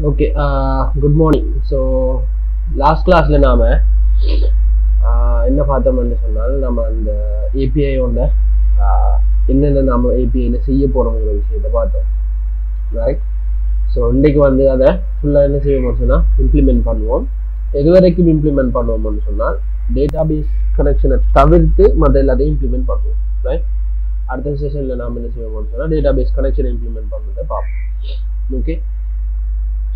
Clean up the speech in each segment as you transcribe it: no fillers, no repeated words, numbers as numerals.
Okay, good morning. So last class la nama enna paathamnu sonnal nama and API oda enna nama API la seiya porom oru vishayatha paathom, right? So indiki vandu adha full ah enna seiyum sonna implement pannuvom. eduvaraikkum implement pannuvom nu sonnal database connection tavirthu madhailadai implement pannuvom, right? Adha session la nama enna seiyum sonna database connection implement pannudha paapom. Okay,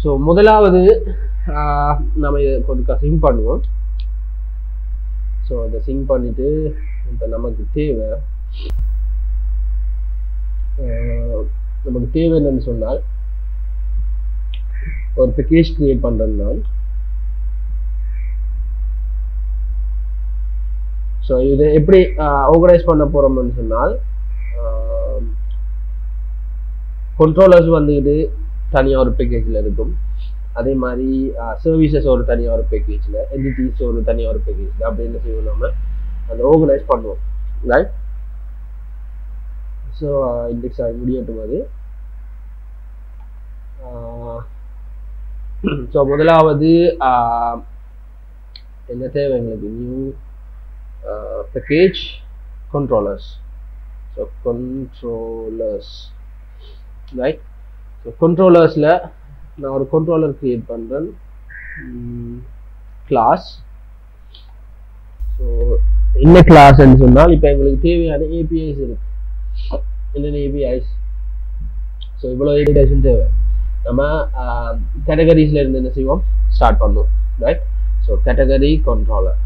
so முதலாவது நம்ம கொஞ்சம் sink பண்ணுவோம். So இதை sink பண்ணிட்டு இப்போ நமக்கு தேவை என்னன்னு சொன்னால் ஒரு பேக்கேஜ் கிரியேட் பண்ணுறதுனால ஸோ இதை எப்படி ஆர்கனைஸ் பண்ண போகிறோம்னு சொன்னால் கண்ட்ரோலர்ஸ் வந்துக்கிட்டு தனியாக ஒரு பேக்கேஜில் இருக்கும், அதே மாதிரி சர்வீசஸ் ஒரு தனியாக ஒரு பேக்கேஜில், என்டிட்டிஸ் ஒரு தனியாக ஒரு பேக்கேஜில் அப்படின்னு செய்வோம். நம்ம அதை ஆர்கனைஸ் பண்ணுவோம், ரைட்? ஸோ இண்டெக்ஸ் ஆகி முடியட்டும் அது. ஸோ முதலாவது என்ன தேவை எங்களுக்கு? New package controllers. So controllers, right? கண்ட்ரோலர்ஸில் நான் ஒரு கண்ட்ரோலர் கிரியேட் பண்ணுறேன், கிளாஸ். ஸோ என்ன கிளாஸ்ன்னு சொன்னால் இப்போ எங்களுக்கு தேவையான ஏபிஐஸ் இருக்கு. என்னென்ன ஏபிஐஸ்? ஸோ இவ்வளோ ஏபிஐஸும் தேவை. நம்ம கேட்டகரிஸில் இருந்து என்ன செய்வோம்? ஸ்டார்ட் பண்ணுவோம், right? So category controller,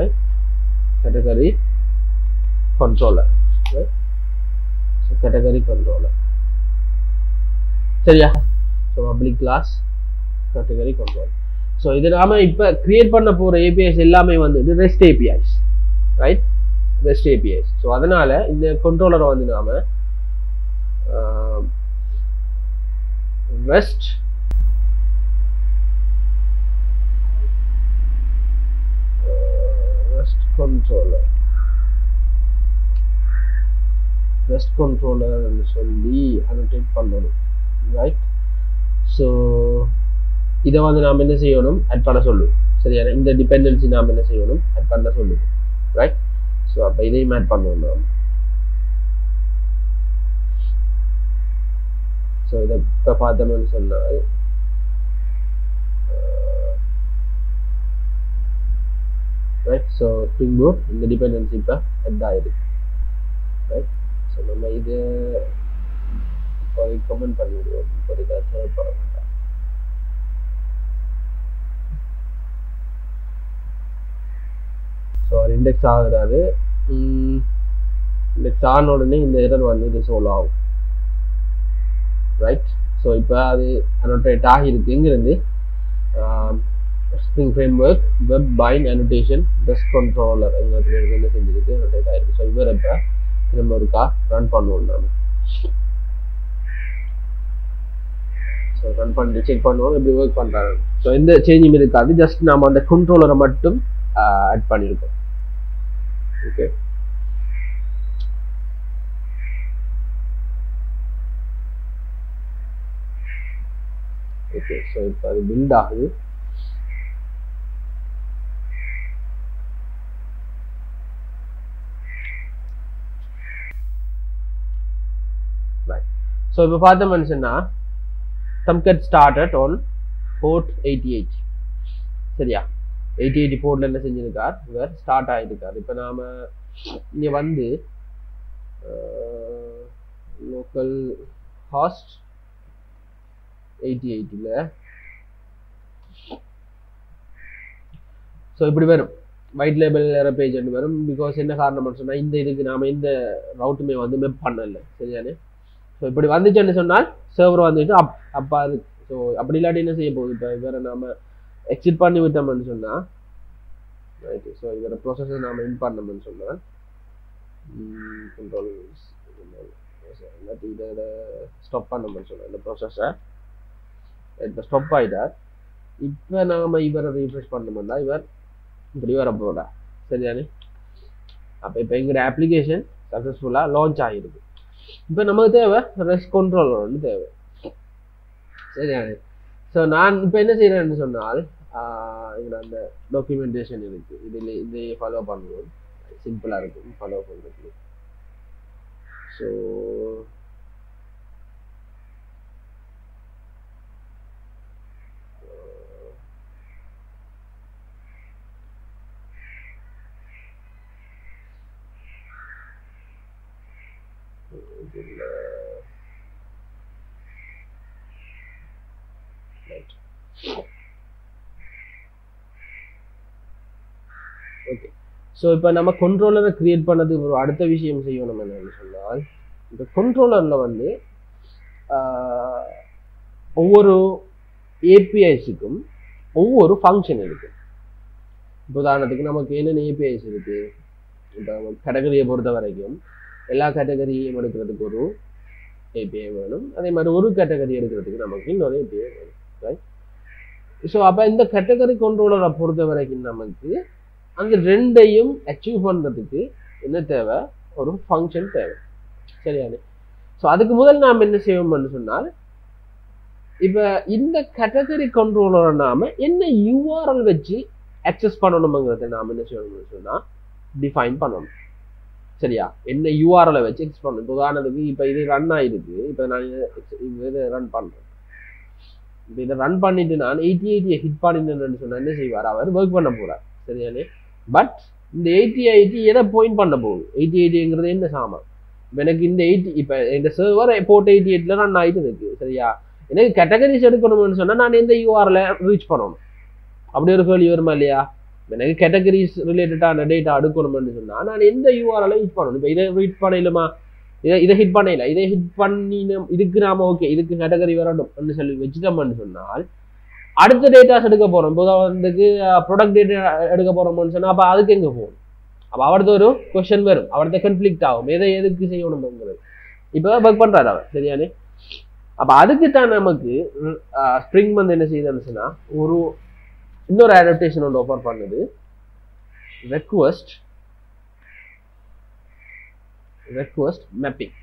right? Category controller, right? So category controller, சரியா? So public class category control. So இது நாம இப்போ கிரியேட் பண்ண போகிற ஏபிஐஸ் எல்லாமே வந்து rest APIs, right? Rest APIs. So அதனால் இந்த கண்ட்ரோலரை வந்து நாம் ரெஸ்ட் ரெஸ்ட் கண்ட்ரோலர் ரெஸ்ட் கண்ட்ரோலர்னு சொல்லி அனோடேட் பண்ணணும், right? So இதை வந்து நாம் என்ன செய்யணும்? ஆட் பண்ண சொல்லுவோம், சரியான இந்த டிபெண்டன்சி நாம் என்ன செய்யணும்? ஆட் பண்ண சொல்லுவோம், ரைட்? ஸோ அப்போ இதையும் ஆட் பண்ணுவோம் நாம். ஸோ இதை இப்போ பார்த்தோம்னு சொன்னால் ரைட், ஸோ ஸ்ப்ரிங் பூட் இந்த டிபெண்டன்சி இப்போ ஆட் ஆயிருக்கு, ரைட்? ஸோ நம்ம இது கமெண்ட் பண்ணிவிடுவோம், இப்போதைக்கு தேவைப்பட மாட்டாங்க. ஸோ இண்டெக்ஸ் ஆகுறாரு. இண்டெக்ஸ் ஆன உடனே இந்த எரர் வந்து இது சோல்வ் ஆகும், ரைட்? ஸோ இப்போ அது அனோட்டேட் ஆகிருக்கு. இங்கிருந்து spring framework web bind annotation rest controller எங்களுக்கு என்ன செஞ்சிருக்கு? அனோட்டேட் ஆகிருக்கு. ஸோ இவர் இப்போ திரும்ப இருக்கா ரன் பண்ணுவோம் நாம. ரன் பண்ணிட்டு செக் பண்ணுவோம் எப்படி ஒர்க் பண்ணுறாங்க. ஸோ எந்த சேஞ்சும் இருக்காது, ஜஸ்ட் நாம் அந்த கண்ட்ரோலரை மட்டும் ஆட் பண்ணியிருக்கோம். Okay, okay. ஸோ இப்போ அது பில்ட் ஆகுது. ஸோ இப்போ பார்த்த மனுஷன்னா Tomcat started on port 88. சரியா? 88 போர்ட்ல என்ன செஞ்சிருக்கார்? இவர் ஸ்டார்ட் ஆகிருக்கார். இப்போ நாம் இங்கே வந்து லோக்கல் ஹாஸ்ட் 88ல ஸோ இப்படி வரும், வைட் லேபிள் எரர் பேஜ்னு வரும். பிகாஸ் என்ன காரணம்னு சொன்னால் இந்த இதுக்கு நாம் இந்த ரவுட்டுமே வந்து மேப் பண்ணலை, சரியானே? ஸோ இப்படி வந்துச்சுன்னு சொன்னால் சர்வர் வந்துட்டு அப்பா அது. ஸோ அப்படி இல்லாட்டி என்ன செய்ய போகுது? இப்போ இவரை நாம் எக்ஸிட் பண்ணி விட்டோம்னு சொன்னால் ரைட்டு. ஸோ இவரை ப்ராசஸை நாம் இன் பண்ணோம்னு சொன்னால் கண்ட்ரோல் இல்லாட்டி இதை ஸ்டாப் பண்ணோம்னு சொன்னால் இந்த ப்ராசஸை இப்போ ஸ்டாப் ஆகிட்டார். இப்போ நாம் இவரை ரீஃப்ரெஷ் பண்ணோம்னா இவர் இப்படி வர போகிறா, சரியானே? அப்போ இப்போ எங்களுடைய அப்ளிகேஷன் சக்ஸஸ்ஃபுல்லாக லான்ச் ஆகிருக்கு. இப்போ நமக்கு தேவை ரெஸ்ட் கண்ட்ரோலர் ஒன்று தேவை. சரியானே. ஸோ நான் இப்போ என்ன செய்யறேன்னு சொன்னால், இங்கே அந்த டாக்குமெண்டேஷன் இருக்கு, இதில் இதை ஃபாலோ பண்ணுவோம், சிம்பிளாக இருக்கும் ஃபாலோ பண்ணுறது. So okay. So இப்போ நம்ம கண்ட்ரோலரை கிரியேட் பண்ணதுக்கு ஒரு அடுத்த விஷயம் செய்யணும் என்னன்னு சொன்னால், இந்த கண்ட்ரோலர்ல வந்து ஒவ்வொரு ஏபிஐஸுக்கும் ஒவ்வொரு ஃபங்க்ஷன் இருக்கு. உதாரணத்துக்கு நமக்கு என்னென்ன ஏபிஐஸ் இருக்கு, இப்போ கேட்டகரியை பொறுத்த வரைக்கும் எல்லா கேட்டகரியும் எடுக்கிறதுக்கு ஒரு ஏபிஐ வேணும், அதே மாதிரி ஒரு கேட்டகரி எடுக்கிறதுக்கு நமக்கு இன்னொரு ஏபிஐ வேணும், ரைட்? ஸோ அப்போ இந்த கேட்டகரி கண்ட்ரோலரை பொறுத்த வரைக்கும் நமக்கு அந்த ரெண்டையும் அச்சீவ் பண்ணுறதுக்கு என்ன தேவை, ஒரு ஃபங்க்ஷன் தேவை, சரியானே? ஸோ அதுக்கு முதல் நாம் என்ன செய்வோம்னு சொன்னால், இப்போ இந்த கேட்டகரி கண்ட்ரோலரை நாம் என்ன யூஆர்எல் வச்சு அக்சஸ் பண்ணணுங்கிறத நாம் என்ன செய்யணும்னு சொன்னால் டிஃபைன் பண்ணணும், சரியா? என்ன யூஆர்எலை வச்சு அக்சஸ் பண்ணணும். இப்போ உதாரணத்துக்கு இப்போ இது ரன் ஆகிருக்கு, இப்போ நான் இதை ரன் பண்ணுறேன், இப்போ இதை ரன் பண்ணிட்டு நான் 8080 ஹிட் பண்ணிட்டேன்னு சொன்னால் என்ன செய்வார், அவர் ஒர்க் பண்ண போகிறார், சரியானே? பட் இந்த 8080 எதை பாயிண்ட் பண்ண போகுது, 8080ங்கிறது என்ன சாமான், எனக்கு இந்த 80 இப்போ இந்த சர்வர் போர்ட் 88ல ரன் ஆகிட்டு இருக்கு, சரியா? எனக்கு கேட்டகரிஸ் எடுக்கணும்னு சொன்னால் நான் இந்த யூஆர்ல ரீச் பண்ணணும், அப்படி ஒரு கேள்வி வருமா இல்லையா? எனக்கு கேட்டகரிஸ் ரிலேட்டடான டேட்டா எடுக்கணும்னு சொன்னால் நான் எந்த யூஆர்ல ஹிட் பண்ணணும், இப்போ இதை ரீட் பண்ணலாமா, இதை ஹிட் பண்ணல, இதை ஹிட் பண்ணின இதுக்கு நாம ஓகே இதுக்கு கேட்டகரி வரணும்னு சொல்லி வச்சுட்டோம்னு சொன்னால் அடுத்த டேட்டாஸ் எடுக்க போகிறோம். இப்போ அதுக்கு ப்ராடக்ட் டேட்டா எடுக்க போகிறோம்னு சொன்னால் அப்போ அதுக்கு எங்கே போகணும், அப்போ அவரது ஒரு கொஸ்டின் வரும், அவரது கன்ஃப்ளிக்ட் ஆகும், எதை எதுக்கு செய்யணும்ங்கிறது. இப்போ ஒர்க் பண்ணுறாரு அவர், சரியானே? அப்போ அதுக்குத்தான் நமக்கு ஸ்ப்ரிங் வந்து என்ன செய்யுதுன்னா ஒரு இன்னொரு அடாப்டேஷன் ஒன்று ஆஃபர் பண்ணுது, request request mapping,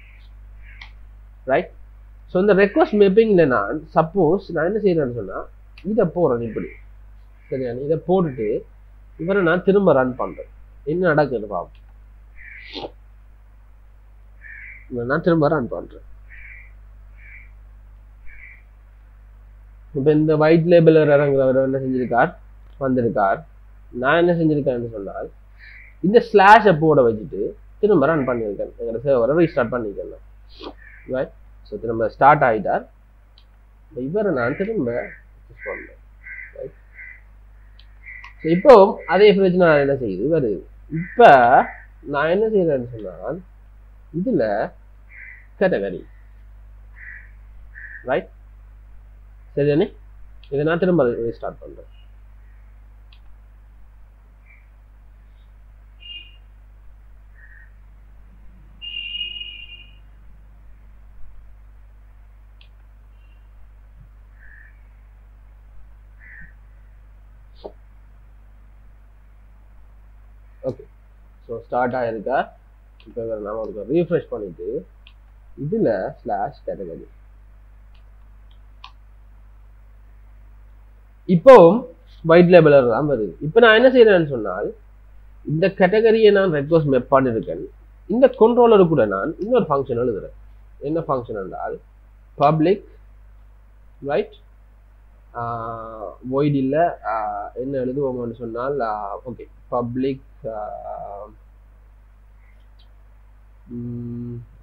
right? So இந்த ரெக்வஸ்ட் மேப்பிங்கில் நான் சப்போஸ் நான் என்ன செய்யறேன்னு சொன்னால் இதை போடுறேன் இப்படி, சரியா? இதை போட்டுட்டு இவரை நான் திரும்ப ரன் பண்ணுறேன், என்ன நடக்குது பார்ப்போம். இவரை நான் திரும்ப ரன் பண்ணுறேன், இப்போ இந்த ஒயிட் லேபிளர் இறங்குறவர் என்ன செஞ்சிருக்கார், வந்திருக்கார். நான் என்ன செஞ்சிருக்கேன்னு சொன்னால் இந்த ஸ்லாஷை போட வச்சுட்டு திரும்ப ரன் பண்ணியிருக்கேன், எங்களை சேவரை ரீஸ்டார்ட் பண்ணியிருக்கேன், ரைட்? ஸோ திரும்ப ஸ்டார்ட் ஆகிட்டார். இவரை நான் திரும்ப ரைட். ஸோ இப்போ அதே ஃப்ரிட்ஜ் நான் என்ன செய்யுது வருது. இப்போ நான் என்ன செய்யறேன்னு சொன்னால் இதில் கேட்டகரி, ரைட்? சரிதானே? இதை நான் திரும்ப ரீஸ்டார்ட் பண்ணுறேன். ஓகே, ஸோ ஸ்டார்ட் ஆகிருக்கா. இப்போ நாம் ஒரு ரீஃப்ரெஷ் பண்ணிட்டு இதில் ஸ்லாஷ் கேட்டகரி. இப்போ ஒயிட் லேபிளர் தான் வருது. இப்போ நான் என்ன செய்யறேன்னு சொன்னால் இந்த கேட்டகரியை நான் ரெக்வஸ்ட் மேப் பண்ணியிருக்கேன். இந்த கண்ட்ரோலரு கூட நான் இன்னொரு ஃபங்க்ஷன் எழுதுறேன். என்ன ஃபங்க்ஷன் என்றால் பப்ளிக், ரைட்? void இல்லை, என்ன எழுதுவோம்னு சொன்னால் ஓகே பப்ளிக்,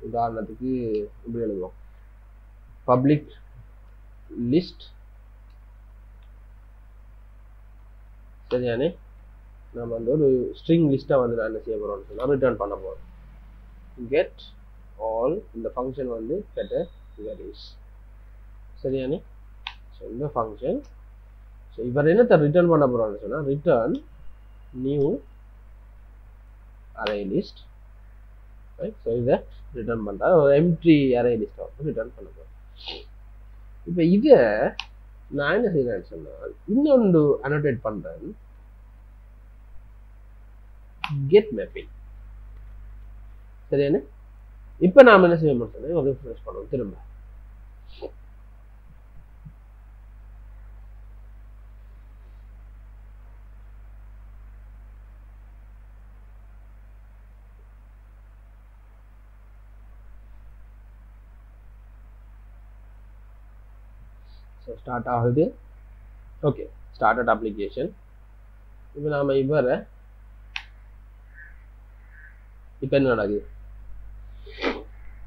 உதாரணத்துக்கு இப்படி எழுதுவோம் பப்ளிக் லிஸ்ட், சரியானே? நம்ம வந்து ஒரு ஸ்ட்ரிங் லிஸ்ட்டாக வந்து நான் என்ன செய்ய போகிறோம்னு சொன்னால் ரிட்டர்ன் பண்ண போகிறோம். கெட் ஆல் இந்த ஃபங்க்ஷன் வந்து கேட்டகரிஸ், சரியானே? ஸோ இந்த ஃபங்க்ஷன். ஸோ இவர் என்னத்தை ரிட்டர்ன் பண்ண போகிறான்னு சொன்னால் return new array list, right? So இதை ரிட்டர்ன் பண்ணுறா, ஒரு எம்டி அரே லிஸ்ட்டை வந்து ரிட்டர்ன் பண்ண போகிறேன். இப்போ இதை நான் என்ன செய்யறேன்னு சொன்னால் இன்னொன்று அனோட்டேட் பண்ணுறேன், கெட் மேப்பிங், சரியானே? இப்போ நாம் என்ன செய்ய மாட்டோம், ரிஃப்ரெஷ் பண்ணுவோம் திரும்ப. So start ஆகுது. Okay, started application. இப்போ நாம இப்போ என்ன நடக்குது?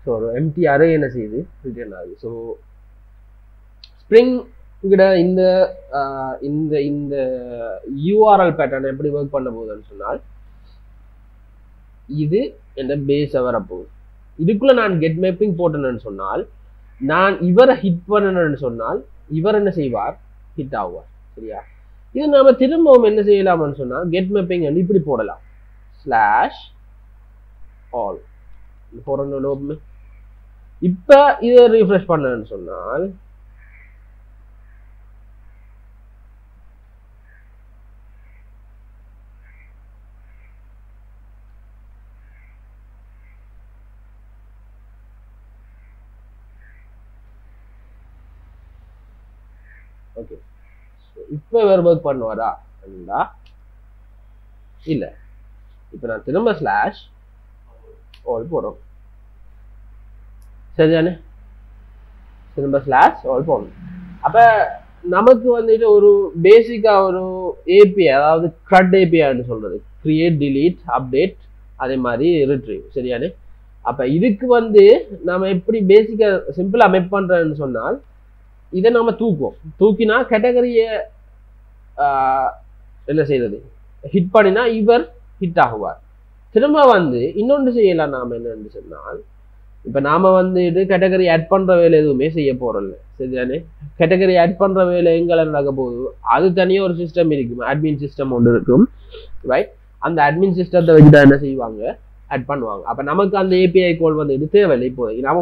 So ஒரு empty array என்ன செய்யுது? Return ஆகுது. So Spring இங்கட இந்த இந்த இந்த URL pattern எப்படி work பண்ண போகுதுன்னு சொன்னால் இது என்ன பேஸ் வர போகுது. இதுக்குள்ள நான் get mapping போட்டேன்னு சொன்னால் நான் இவரை ஹிட் பண்ணணும்னு சொன்னால் இவர் என்ன செய்வார்? ஹிட் ஆவார். சரியா? இது நாம திரும்பவும் என்ன செய்யலாம்னு சொன்னால் get mapping வந்து இப்படி போடலாம். ஸ்லாஷ் ஆல் போறோம். இப்போ இதை refresh பண்ணணும்னு சொன்னால் okay, so இப்போ வேற work பண்ணுவாரா அப்படினா இல்ல. இப்போ நான் திரும்ப ஸ்லாஷ் ஆல் போறோம். சரிதானே? திரும்ப ஸ்லாஷ் ஆல் போறோம். அப்ப நமக்கு வந்துட்டு ஒரு பேசிக்கா ஒரு API, அதாவது CRUD API ன்னு சொல்றது, create, delete, update, அதே மாதிரி retrieve. சரிதானே? அப்ப இதுக்கு வந்து நாம எப்படி பேசிக்கா சிம்பிளா மேப் பண்றேன்னு சொன்னால் இதை நாம தூக்குவோம். தூக்கினா கேட்டகரிய என்ன செய்யறது? ஹிட் பண்ணினா இவர் ஹிட் ஆகுவார். திரும்ப வந்து இன்னொன்று செய்யலாம். நாம என்னன்னு சொன்னால் இப்ப நாம வந்து இது கேட்டகரி ஆட் பண்ற வேலை எதுவுமே செய்ய போறோம்ல. சரிதானே? கேட்டகரி ஆட் பண்ற வேலை எங்களை நடக்க போகுது. அது தனியாக ஒரு சிஸ்டம் இருக்கும், அட்மின் சிஸ்டம் ஒன்று இருக்கும், ரைட்? அந்த அட்மின் சிஸ்டத்தை வச்சுதான் என்ன செய்வாங்க? ஆட் பண்ணுவாங்க. அப்போ நமக்கு அந்த ஏபிஐ கோல் வந்து இது தேவையில்லை. இப்போதைக்கு நம்ம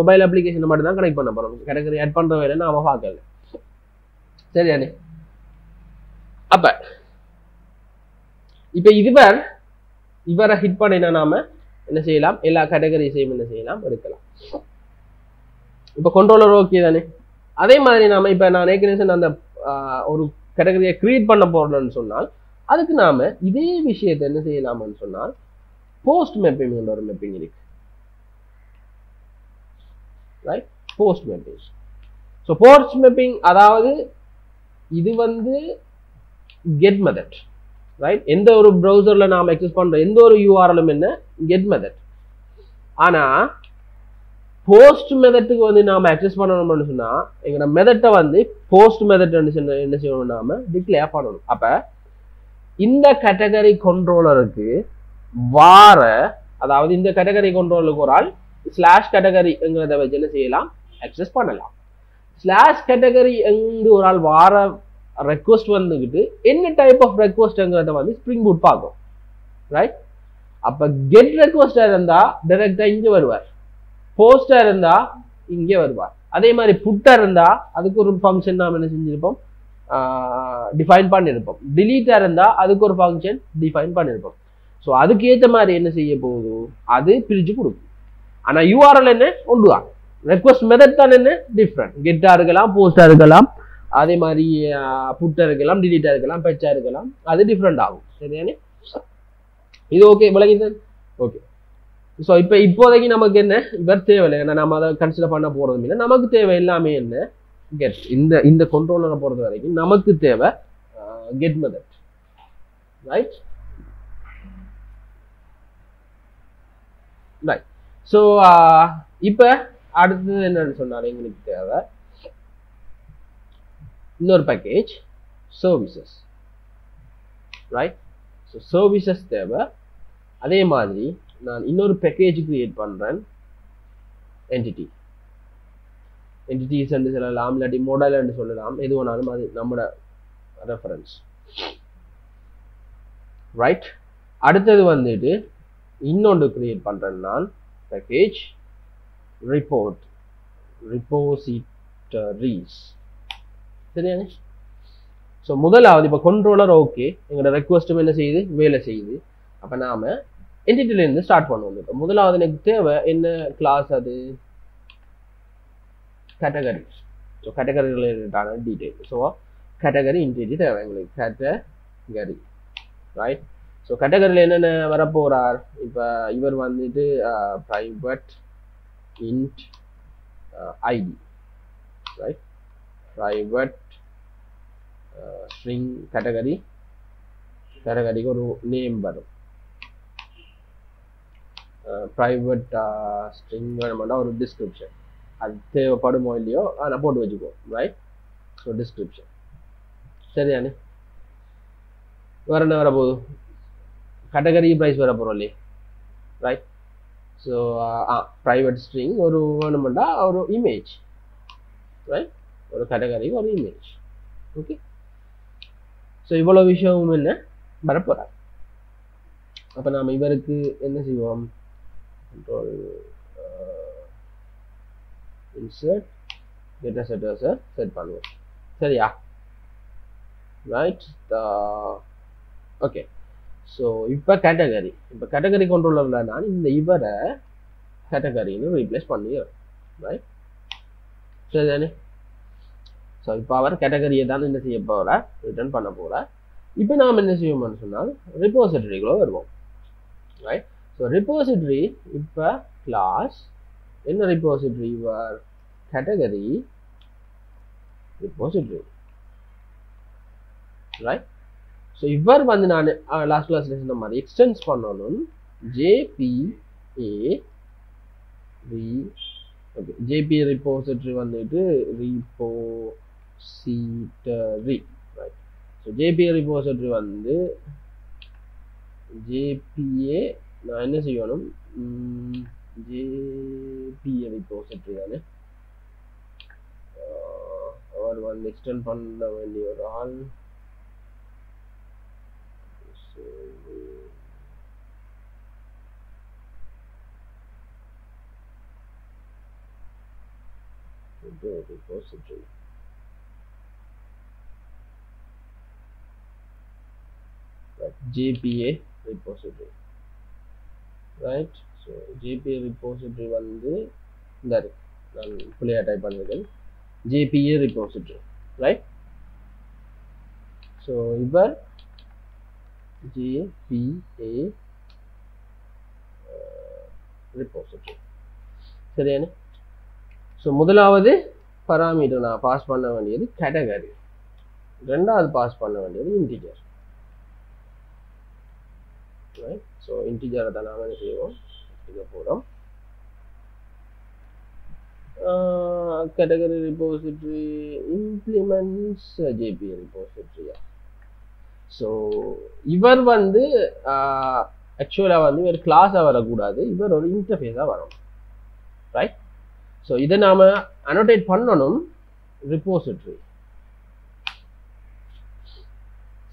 மொபைல் அப்ளிகேஷனை மட்டும் தான் கனெக்ட் பண்ண போகிறோம். கேட்டகரி ஆட் பண்ணுற வேலை நாம பார்க்கல. சரியானே? அப்போ இப்போ இதுவர் இவரை ஹிட் பண்ணினா நாம என்ன செய்யலாம்? எல்லா கேட்டகரிஸையும் என்ன செய்யலாம்? எடுக்கலாம். இப்போ கண்ட்ரோலர் ஓகே தானே? அதே மாதிரி நாம இப்போ நான் ஏற்கனவே அந்த ஒரு கேட்டகரியை கிரியேட் பண்ண போறோம்னு சொன்னால் அதுக்கு நாம இதே விஷயத்தை என்ன செய்யலாம்னு சொன்னால் போஸ்ட் மேப்பிங் ஒரு மேப்பிங் இருக்கு, right? Post mapping. So post mapping அதாவது இது வந்து கெட் மெத்தட், ரைட்? எந்த ஒரு ப்ரௌசரில் நாம் எக்ஸஸ் பண்ணுற எந்த ஒரு யூஆர்எலும் என்ன கெட் மெத்தட். ஆனால் போஸ்ட் மெத்தட்டுக்கு வந்து நாம் எக்ஸஸ் பண்ணணும்னு சொன்னால் எங்களோட மெத்தட்டை வந்து போஸ்ட் மெத்தட் என்ன செய்யணும்? நாம் டிக்ளேர் பண்ணணும். அப்போ இந்த கேட்டகரி கண்ட்ரோலருக்கு வார, அதாவது இந்த கேட்டகரி கண்ட்ரோலுக்கு ஒரு ஆள் ஸ்லாஷ் கேட்டகரிங்கிறத வச்சு என்ன செய்யலாம்? அக்சஸ் பண்ணலாம். ஸ்லாஷ் கேட்டகரி எங்கு ஒரு ஆள் வார ரெக்வஸ்ட் வந்துக்கிட்டு என்ன டைப் ஆஃப் ரெக்வஸ்ட்ங்கிறத வந்து ஸ்ப்ரிங் பூட் பார்க்கும், ரைட்? அப்போ கெட் ரெக்வஸ்டாக இருந்தால் டைரெக்டாக இங்கே வருவார், போஸ்டாக இருந்தால் இங்கே வருவார். அதே மாதிரி புட்டாக இருந்தால் அதுக்கு ஒரு ஃபங்க்ஷன் நாம் என்ன செஞ்சுருப்போம்? டிஃபைன் பண்ணியிருப்போம். டிலீட்டாக இருந்தால் அதுக்கு ஒரு ஃபங்க்ஷன் டிஃபைன் பண்ணியிருப்போம். ஸோ அதுக்கேற்ற மாதிரி என்ன செய்ய போகுது? அது பிரித்து கொடுக்கும். ஆனால் யூஆர்எல் என்ன ஒன்று தான், ரெக்வஸ்ட் மெத்தட் தான் என்ன டிஃப்ரெண்ட். கெட்டாக இருக்கலாம், போஸ்டாக இருக்கலாம், அதே மாதிரி புட்டாக இருக்கலாம், டிலீட்டாக இருக்கலாம், பெச்சாக இருக்கலாம், அது டிஃப்ரெண்ட் ஆகும். சரிதானே? இது ஓகே விளங்கிது. ஓகே. ஸோ இப்போ இப்போதைக்கு நமக்கு என்ன இவர் தேவையில்லை. ஏன்னா நம்ம அதை கன்சிடர் பண்ண போகிறதும் இல்லை. நமக்கு தேவை எல்லாமே என்ன? கெட். இந்த இந்த கண்ட்ரோலரை போகிறது வரைக்கும் நமக்கு தேவை get method, right? Right. So இப்போ அடுத்தது என்னன்னு சொன்னார்? எங்களுக்கு தேவை இன்னொரு package services, right? So services தேவை. அதே மாதிரி நான் இன்னொரு பேக்கேஜ் கிரியேட் பண்ணுறேன். என்டிட்டி என்டிட்டிஸ் என்று சொல்லலாம், இல்லாட்டி மாடல் என்று சொல்லலாம், எது வேணாலும் அது நம்மளோட ரெஃபரன்ஸ், ரைட்? அடுத்தது வந்துட்டு இன்னொன்று கிரியேட் பண்ணுறேன் நான். Package report repositories. சரியானே? ஸோ முதலாவது இப்போ கண்ட்ரோலர் ஓகே, எங்களோட ரெக்வஸ்ட்டும் என்ன செய்யுது? வேலை செய்யுது. அப்போ நாம் என்டிட்டிலேருந்து ஸ்டார்ட் பண்ணுவோம். இப்போ முதலாவது எனக்கு தேவை என்ன கிளாஸ்? அது கேட்டகரி. ஸோ கேட்டகரி ரிலேட்டடான டீட்டெயில். ஸோ கேட்டகரி என்டிட்டி தேவை எங்களுக்கு. Category, right? ஸோ கேட்டகரியில் என்னென்ன வரப்போகிறார்? இப்போ இவர் வந்துட்டு private int ID, right? private string category को name बनो private string वाला और description अधे वो पढ़ो मॉलियो आना बोर्ड वाजी को right so description सही यानी वरना वाला बोलो category price वाला बोलोले right so private string और वाला मर्डा और image right और category और image okay so ये वाला विषय हमें ना बराबर अपन हम इबार के ऐसे ही हम control insert data set as a set value sorry yeah right okay so if a category controller la naan indha ivara category nu replace panniya right so then so ipo our category edhaan enna seiya pora return panna pora ipo naam enna seiyum nu sonnal repository ku varuvom right so repository ipo class in the repository var category repository right so ivar vandu naan last class la sonna mari extends pannanum JPA re okay JPA repository vandittu repository right so JPA repository vandu JPA na enna seiyanum JPA repository ആണ് or one extend பண்ண வேண்டிய ஒரு ஆல் repository right JPA repository right so JPA repository vandu indar naan pulaya type pannirukken JPA repository right so ivar JPA repository seriyana so mudalavathu parameter na pass panna vendiyathu category rendavathu pass panna vendiyathu integer right so integer adha naam enna seivom போறோம் category repository implements JPA repository so இவர் வந்து actually வந்து ஒரு class ஆ வரக்கூடாது இவர் ஒரு interface ஆ வரும் right so இத நாம annotate பண்ணனும் repository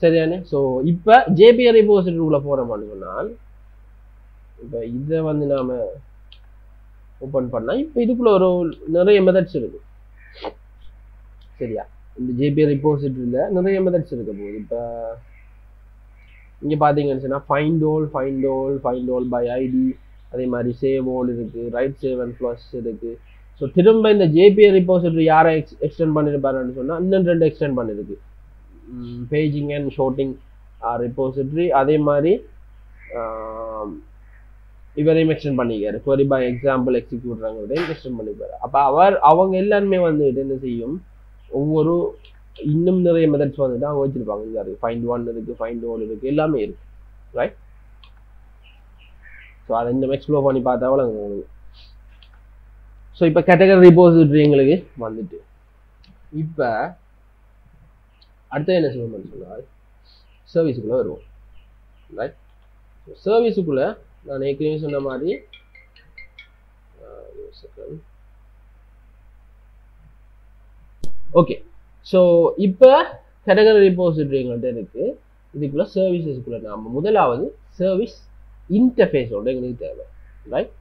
சரியானே so இப்ப JPA repository உள்ள போறோம் அப்படினால் இப்போ இத வந்து நாம ஓபன் பண்ணா இப்போ இதுக்குள்ள ஒரு நிறைய மெத்தட்ஸ் இருக்கு சரியா இந்த JPA ரிபோசிட்டரியில நிறைய மெத்தட்ஸ் இருக்கு போது இப்போ இங்க பாத்தீங்கன்னா find all by id அதே மாதிரி save all இருக்கு right save and plus இருக்கு சோ திரும்ப இந்த JPA ரிபோசிட்டரி யாரை எக்ஸ்டெண்ட் பண்ணிருப்பாருன்னு சொன்னா இன்னும் ரெண்டு எக்ஸ்டெண்ட் பண்ணிருக்கு பேஜிங் அண்ட் ஷார்ட்டிங் ரிபோசிட்டரி அதே மாதிரி இவரையும் எக்ஸ்டெண்ட் பண்ணிக்காரு query by example எக்ஸிக்யூட்றங்கறதையும் எக்ஸ்டெண்ட் பண்ணிப்பாரு அப்ப அவங்க எல்லாருமே வந்துட்டு என்ன செய்யும் ஒவ்வொரு இன்னும் நிறைய மெத்தட்ஸ் வந்துட்டு அவங்க வச்சிருப்பாங்க இங்க find one இருக்கு find all இருக்கு எல்லாமே இருக்கு ரைட் சோ அத இன்னும் எக்ஸ்ப்ளோர் பண்ணி பார்த்தாவள உங்களுக்கு சோ இப்ப கேட்டகரி ரிபோசிட்டரி உங்களுக்கு வந்துட்டு இப்ப அடுத்து என்ன செய்யணும்னு சொன்னா சர்வீஸ்க்குள்ள வருவோம் ரைட் சோ சர்வீஸ்க்குள்ள நான் ஏற்கனவே சொன்ன மாதிரி ஓகே சோ இப்போ கேட்டகரி ரிபோசிட்டரி எங்கள்ட்ட இருக்கு இதுக்குள்ள சர்வீசஸ்க்குள்ள நாம முதலாவது சர்வீஸ் இன்டர்ஃபேஸ் ஓட எங்களுக்கு தேவை ரைட்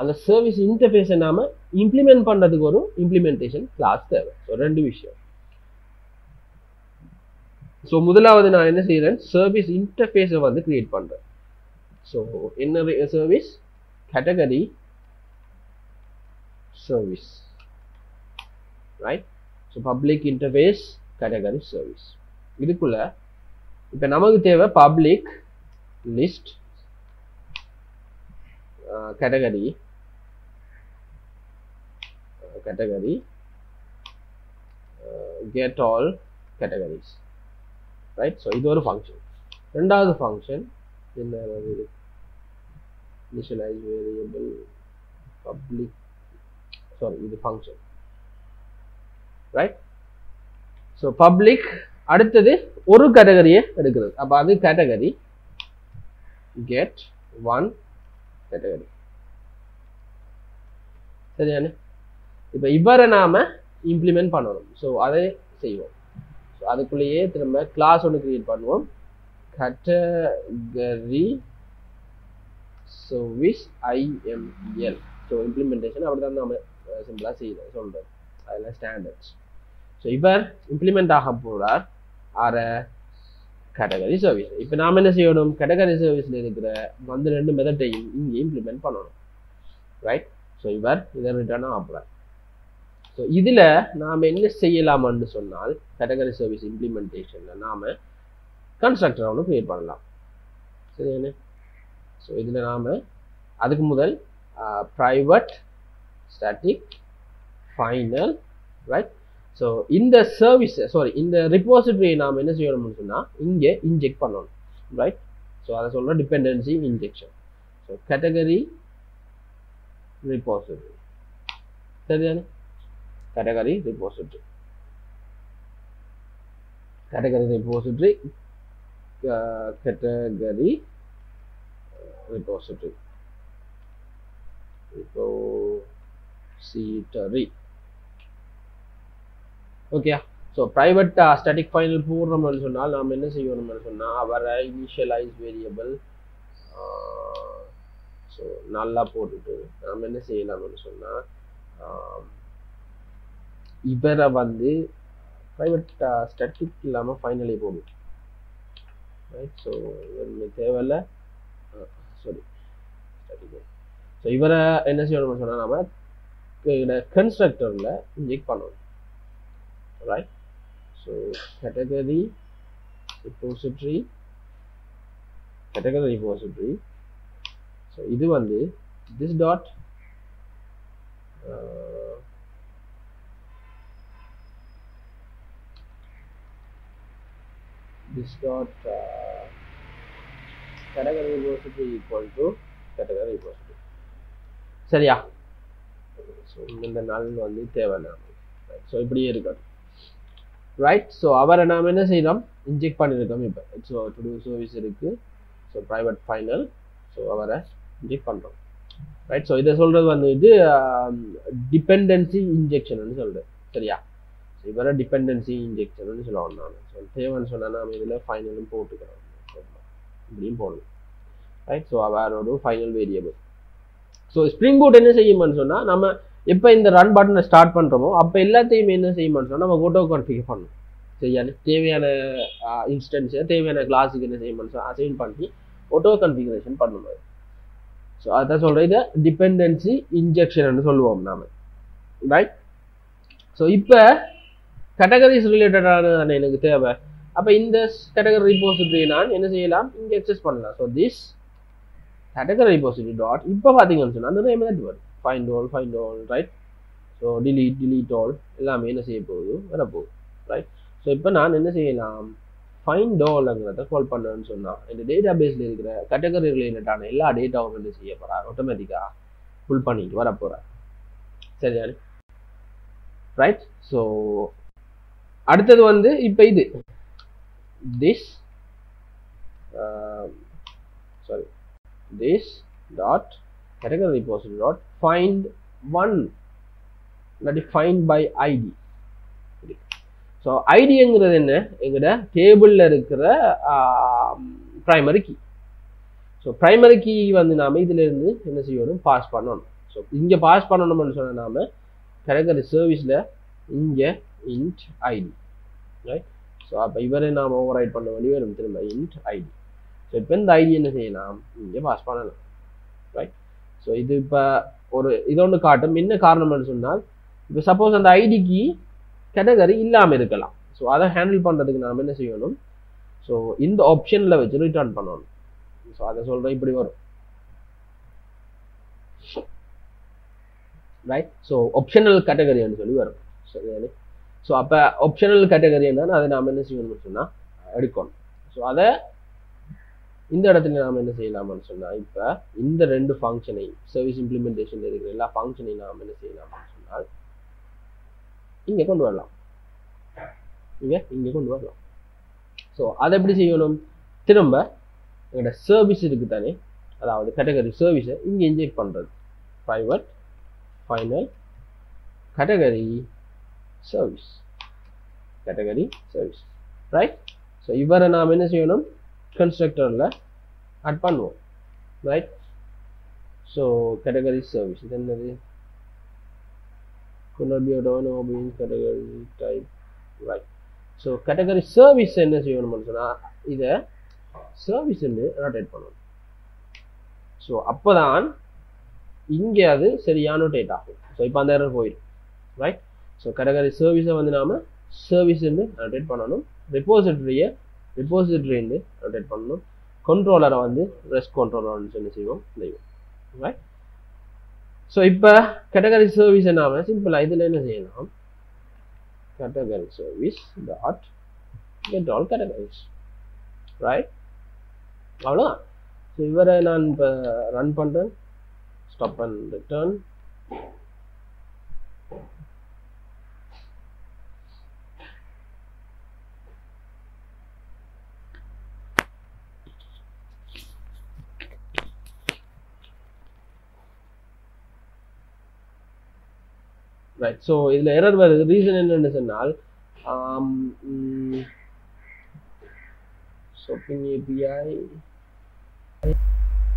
அந்த சர்வீஸ் இன்டர்ஃபேஸை நாம இம்ப்ளிமெண்ட் பண்றதுக்கு ஒரு இம்ப்ளிமெண்டேஷன் கிளாஸ் தேவை ஸோ ரெண்டு விஷயம் ஸோ முதலாவது நான் என்ன செய்யறேன் சர்வீஸ் இன்டர்ஃபேஸை வந்து கிரியேட் பண்றேன் so in a service category service right so public interface category service இதுக்குள்ள இப்ப நமக்கு தேவை public list category get all categories, right? So this is a function. Another function in the initialize variable public, sorry, this function, right? So public அடுத்தது ஒரு category எடுக்கிறது. அப்ப அது category get one category. சரியானே? இப்போ இவரை நாம இம்ப்ளிமென்ட் பண்ணனும். சோ அதை செய்வோம். சோ அதுக்குள்ளேயே திரும்ப கிளாஸ் ஒன்னு கிரியேட் பண்ணுவோம். category service IML. So implementation அப்படிதான் நாம சிம்பிளா செய்யணும் சொல்றோம். அதெல்லாம் ஸ்டாண்டர்ட்ஸ். சோ இவர் இம்ப்ளிமென்ட் ஆக போறார் ஆர கேட்டகரி சர்வீஸ். இப்போ நாம என்ன செய்யணும்? கேட்டகரி சர்வீஸ்ல இருக்கிற அந்த ரெண்டு மெத்தடையும் இங்க இம்ப்ளிமென்ட் பண்ணனும். ரைட்? சோ இவர் இத ரிட்டர்ன் ஆப்றார். சோ இதுல நாம என்ன செய்யலாம்னு சொன்னால் கேட்டகரி சர்வீஸ் இம்ப்ளிமெண்டேஷன்ல நாம கன்ஸ்ட்ரக்டர் ஒன்னு கிரியேட் பண்ணலாம். சரிதானே? சோ இதுல நாம அதுக்கு முதல் private static final, right? So in the service, sorry, in the repository நாம என்ன செய்யணும்னு சொன்னா இங்க இன்ஜெக்ட் பண்ணனும், right? So அத சொல்ற dependency injection. So category repository, சரிதானே? category repository, category repository, category repository, repository. Okay, so private static final போறோம்னு சொன்னால் நாம என்ன செய்யணும்னு சொன்னா அவரை இனிஷியலைஸ் வேரியபிள் சோ நல்லா போட்டுட்டு நாம என்ன செய்யலாம்னு சொன்னா இவரை வந்து private static இல்லாம ஃபைனலி போடும், ரைட்? சோ இவருக்கு தேவையில்லை, sorry, static. சோ இவரை என்ன செய்யணும்னு சொன்னா நாம கன்ஸ்ட்ரக்டர்ல இன்ஜெக்ட் பண்ணுவோம், right? So category repository, category repository. So idu vandu this dot category repository equal to category repository. Seriya? So indha null vandu thevana, right? So ipdiye irukku, right? So avara naam enna seirom inject pannirukom. Ipo so to do service irukku, so private final, so avara inject pandrom, right? So idha solradhu vandu idu dependency injection nu solradhu, seriya? So ivara dependency injection nu solradhu naam. So thevan sonna naam idhula final um potukarom, idium podum, right? So avarodu final variable. So Spring Boot enna seiyum nu sonna naam இப்போ இந்த run பட்டனை start பண்றோமோ அப்ப எல்லாத்தையும் என்ன செய்யணும்னு சொன்னா நம்ம ஆட்டோ கான்ஃபிகர் பண்ணணும். சரியான தேவையான இன்ஸ்டன்ஸ் தேவையான கிளாஸுக்கு என்ன செய்யணும்னு அசைன் பண்ணி ஆட்டோ கான்ஃபிகரேஷன் பண்ணணும். சோ அத சொல்றேன், இத டிபெண்டன்சி இன்ஜெக்ஷன் சொல்லுவோம் நாம, ரைட்? சோ இப்போ கேட்டகரிஸ் ரிலேட்டடான எனக்கு தேவை. அப்ப இந்த கேட்டகரி ரிபோசிட்டரி நான் என்ன செய்யலாம்? இங்க எக்ஸஸ் பண்ணலாம். So this category repository dot இப்போ பாத்தீங்கன்னு சொன்னா நிறைய மெத்தட் வரும். find all, right? So delete all எல்லாமே என்ன செய்ய போகுது வரப்போகுது, right? So இப்போ நான் என்ன செய்யலாம்? find allங்கறத கால் பண்ணனும்னு சொன்னா இந்த டேட்டாபேஸ்ல இருக்கிற கேட்டகரி ரிலேட்டடான எல்லா டேட்டாவும் என்ன செய்ய போறா? ஆட்டோமேட்டிக்கா புல் பண்ணிட்டு வரப்போறா. சரியா? right? So அடுத்து வந்து இப்போ இது this sorry this dot category repository dot find one, that is find by id. So id என்கிறது என்ன? எங்கட டேபிள்ல இருக்கிற primary key. So primary key வந்து நாம இதில இருந்து என்ன செய்யணும்? பாஸ் பண்ணனும். சோ இங்க பாஸ் பண்ணனும்னு சொன்னா நாம கேட்டகரி சர்வீஸ்ல இங்க int id, ரைட்? சோ அப்ப இவரே நாம ஓவர்ரைட் பண்ண வேண்டிய வரும் திரும்ப int id. சோ இப்போ இந்த id என்ன செய்யலாம்? இங்க பாஸ் பண்ணனும், ரைட்? சோ இது இப்ப ஒரு இதொன்னு காட்டும். என்ன காரணம்னு சொன்னால் இப்போ சப்போஸ் அந்த ஐடிக்கு கேட்டகரி இல்லாம இருக்கலாம். ஸோ அதை ஹேண்டில் பண்றதுக்கு நாம என்ன செய்யணும்? ஸோ இந்த ஆப்ஷன்ல வச்சு ரிட்டர்ன் பண்ணணும். ஸோ அதை சொல்றேன், இப்படி வரும், ரைட்? ஸோ ஆப்ஷனல் கேட்டகரின்னு சொல்லி வரும். சரி? So optional category enna na adha naam enna seiyum nu sonna edukon so adha inda edathile naam enna seiyalam nu sonna ipa inda rendu function ay service implementation la irukra ella function ay naam enna seiyalam nu sonna inge kondu varalam inge kondu varalam so adha eppadi seiyum thirumba engada service irukku thane adavad category service inge inject pandrathu private final category service right so ivara naam enna seiyanum constructor la add pannuvom right so category service then could not be a down or being category type right so category service enna seiyanum sonna idha service nu rotate pannuvom so appadan inge adu seriannotate aagum so ipo and error poiru right so category service வந்து நாம service ன்னு rotate பண்ணனும் repository ன்னு rotate பண்ணனும் controller வந்து rest controller ன்னு சொல்லி செய்வோம் right so இப்போ category service நாம சிம்பிளா இதுல என்ன செய்யலாம் category service dot get all categories right அவ்வளவுதான் சோ இவரை நான் இப்போ ரன் பண்றேன் stop and return right so idla error varudhu reason enna sonnal Spring API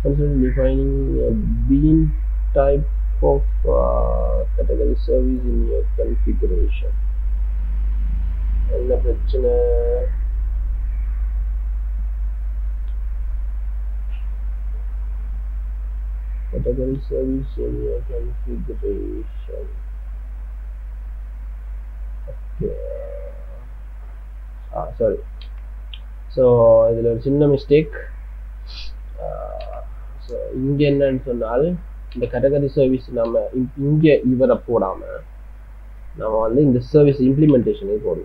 considering defining a bean type of category service in your configuration ella prachana category service in your configuration sorry so idhula or chinna mistake so inge enna nu sonnal inda category service nama inge ivara podama nama vandu inda service implementation ku podu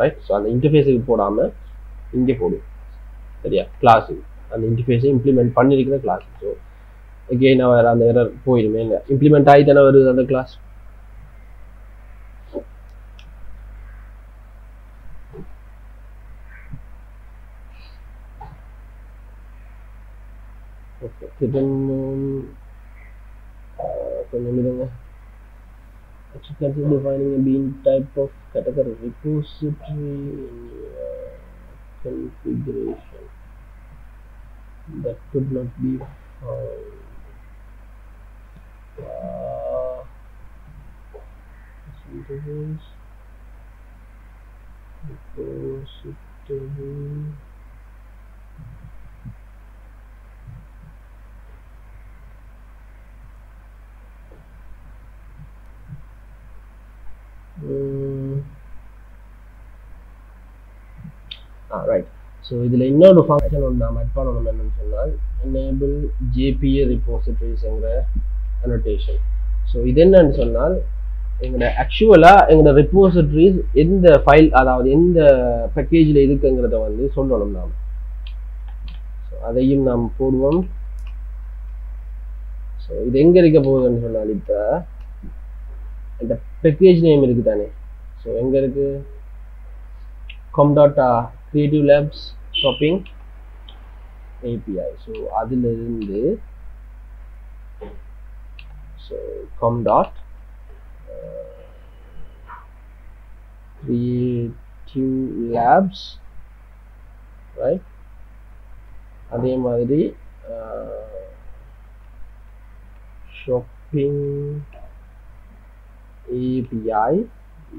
right so and interface ku podama inge podu seriya class and interface implement pannirukra class so again avara and error poirume inga implement aayidana varudhu and class defining a bean type of category repository in configuration that could not be found repository right so idhila innoru function onna add pananum ennu sonnal enable JPA repositories engra annotation so idenna nu sonnal engada actually engada repositories endha file adavad endha package la irukkengrada vandu sollanum naam so adeyum naam poduvom so idu enga irukka podunu sonnal ipa the package name irukku thane so enga irukku com.creative labs shopping API so adil irundhu so com.creative labs right adhe maadhiri shopping API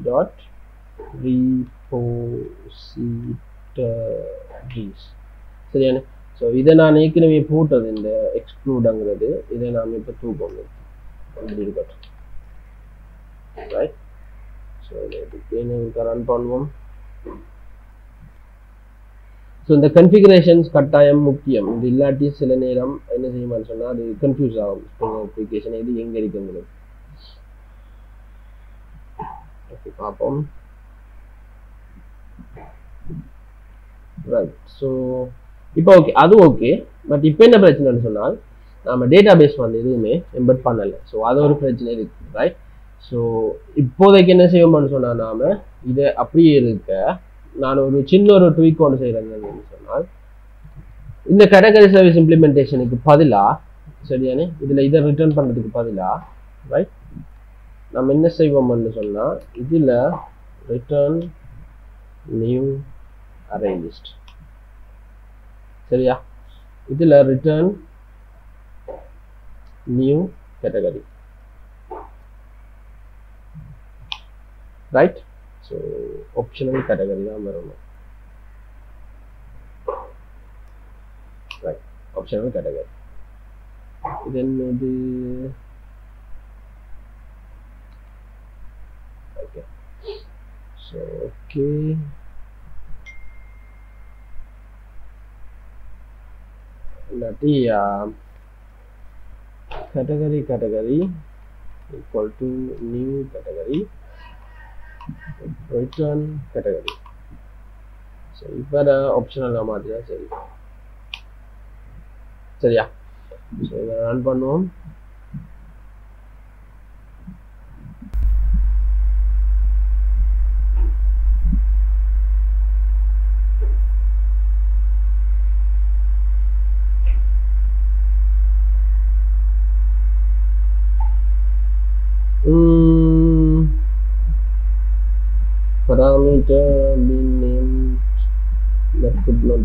dot repositories சரியான so இதை நான் ஏற்கனவே போட்டது இந்த எக்ஸ்க்ளூடுங்கிறது இதை நாம் இப்போ தூக்கம் right so இதுக்கு ரன் பண்ணுவோம் so இந்த configurations கட்டாயம் முக்கியம் இது இல்லாட்டி சில நேரம் என்ன செய்யணும்னு சொன்னா அது confuse ஆகும் application இது எங்க இருக்குங்கிறது Okay, pop on. Right, so now okay, that's okay. But if you have a database embed panel, so that's a right? So now we can save it. This appears. I will do a tweak on it. In the category service implementation, it is returned from right? Now we save it. Return new array list. It will return new category. Right? So optional category. Right, optional category. Then maybe okay. So okay. That is category equal to new category return category. So if that optional amount, so yeah. So run pannuvom. Parameter being named that could not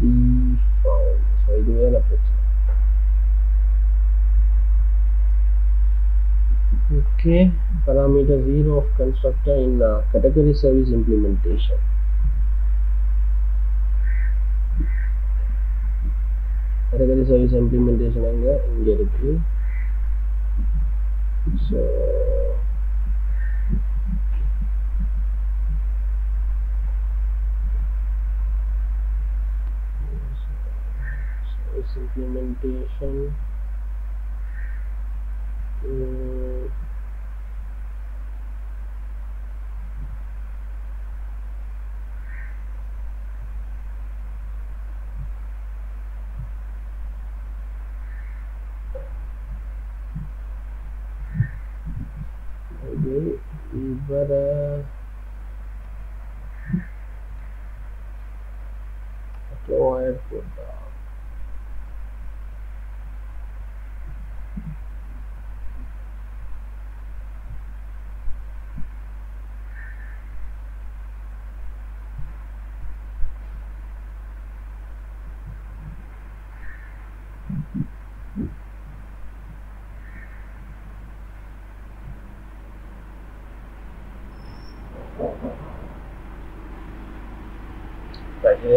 be found, so it will appear. Okay, parameter 0 of constructor in category service implementation. Category service implementation and get it. So service implementation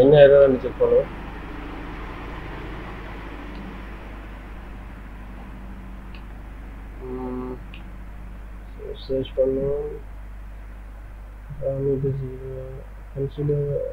என்ன error வந்து check பண்ணுவோம். Search பண்ணுவோம். இது consider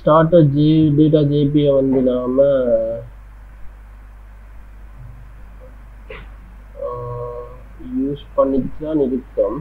start a data JPA வந்து நாம use பண்ணிட்டு தான் இருக்கோம்.